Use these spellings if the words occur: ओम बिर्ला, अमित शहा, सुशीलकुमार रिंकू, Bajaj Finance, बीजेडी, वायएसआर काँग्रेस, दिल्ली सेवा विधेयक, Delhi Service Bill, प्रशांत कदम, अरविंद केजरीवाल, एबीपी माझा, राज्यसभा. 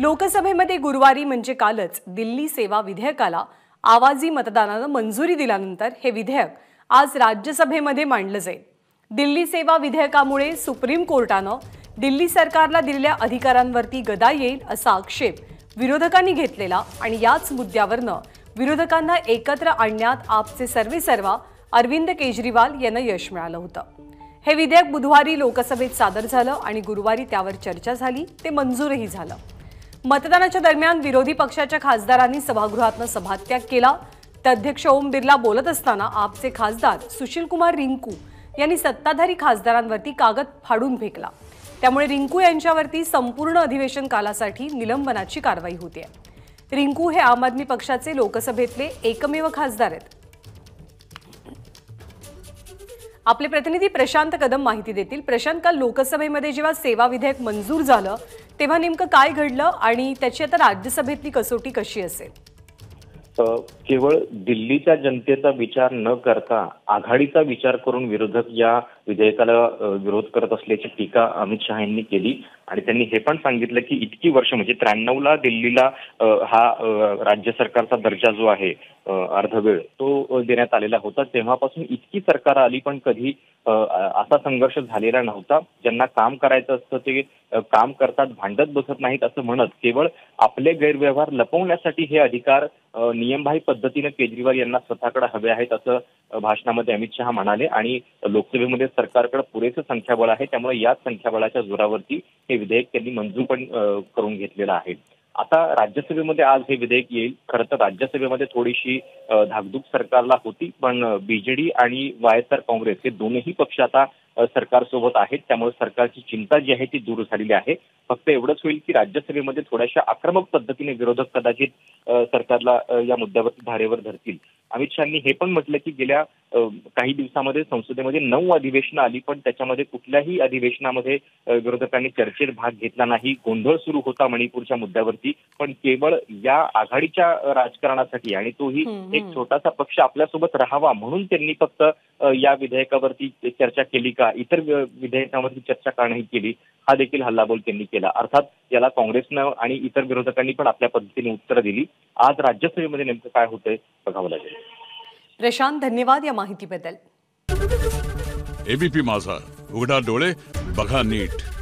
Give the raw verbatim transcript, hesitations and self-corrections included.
लोकसभेमध्ये गुरुवारी म्हणजे कालच दिल्ली सेवा विधेयकाला आवाजी मतदानाने मंजुरी दिल्यानंतर हे विधेयक आज राज्यसभेमध्ये मांडले जाईल। दिल्ली सेवा विधेयकामुळे सुप्रीम कोर्टाने दिल्ली सरकारला दिलेल्या अधिकारांवरती गदा येईल असा आक्षेप विरोधकांनी घेतलेला आणि याच मुद्द्यावरनं विरोधकांना एकत्र आणण्यात आपचे सर्वेसर्वा अरविंद केजरीवाल यांना यश मिळालं होतं। हे विधेयक बुधवारी लोकसभेत सादर झालं आणि गुरुवारी त्यावर चर्चा झाली, ते मंजूरही झालं। मतदानाच्या दरम्यान विरोधी पक्षाच्या खासदारांनी सभागृहातून सभात्याग केला। अध्यक्ष ओम बिर्ला बोलत असताना आपचे खासदार सुशीलकुमार रिंकू यांनी सत्ताधारी खासदारांवरती कागद फाडून फेकला। त्यामुळे रिंकू यांच्यावरती संपूर्ण अधिवेशन कालासाठी निलंबनाची कारवाई होते। रिंकू हे आम आदमी पक्षाचे लोकसभेतले एकमेव खासदार आहेत। आपले प्रतिनिधी प्रशांत कदम माहिती देतील। प्रशांत, काल लोकसभेमध्ये जेव्हा सेवा विधेयक मंजूर झालं तेव्हा नेमकं काय घडलं आणि त्याची आता राज्यसभेतली कसोटी कशी असेल? केवळ दिल्लीच्या जनतेचा विचार न करता आघाडीचा विचार करून विरोधक या विधेयकाला विरोध करत असल्याची टीका अमित शहा यांनी केली आणि त्यांनी हे पण सांगितलं की इतकी वर्ष म्हणजे त्र्याण्णव ला दिल्लीला हा राज्य सरकारचा दर्जा जो आहे अर्धवेळ तो देण्यात आलेला होता, तेव्हापासून इतकी सरकार आली पण कधी असा संघर्ष झालेला नव्हता। ज्यांना काम करायचं असतं ते काम करतात, भांडत बसत नाहीत असं म्हणत केवळ आपले गैरव्यवहार लपवण्यासाठी हे अधिकार नियमबाह्य पद्धतीने केजरीवाल यांना स्वतःकडे हवे आहेत असं भाषणामध्ये अमित शहा म्हणाले। आणि लोकसभेमध्ये सरकारकडे पुरेसं संख्याबळ आहे, त्यामुळे याच संख्याबळाच्या जोरावरती हे विधेयक त्यांनी मंजूर पण करून घेतलेलं आहे। आता राज्यसभेमध्ये आज हे विधेयक येईल। खरं तर राज्यसभेमध्ये थोडीशी धाकधूक सरकारला होती, पण बीजेडी आणि वायएसआर काँग्रेस हे दोन्ही पक्ष आता सरकारसोबत आहेत, त्यामुळे सरकारची चिंता जी आहे ती दूर झालेली आहे। फक्त एवढंच होईल की राज्यसभेमध्ये थोड्याशा आक्रमक पद्धतीने विरोधक कदाचित सरकारला या मुद्द्यावरती धारेवर धरतील। अमित शहानी हे पण म्हटलं की गेल्या काही दिवसामध्ये संसदेमध्ये नऊ अधिवेशनं आली, पण त्याच्यामध्ये कुठल्याही अधिवेशनामध्ये विरोधकांनी चर्चेत भाग घेतला नाही। गोंधळ सुरू होता मणिपूरच्या मुद्द्यावरती, पण केवळ या आघाडीच्या राजकारणासाठी आणि तोही एक छोटासा पक्ष आपल्यासोबत राहावा म्हणून त्यांनी फक्त या विधेयकावरती चर्चा केली का इतर विधेयकावरती चर्चा का नाही केली हा देखील हल्लाबोल त्यांनी केला। अर्थात याला काँग्रेसनं आणि इतर विरोधकांनी पण आपल्या पद्धतीने उत्तरं दिली। आज राज्यसभेमध्ये नेमकं काय होतंय बघावं लागेल। प्रशांत, धन्यवाद या माहितीबद्दल। एबीपी माझा, उघडा डोळे बघा नीट।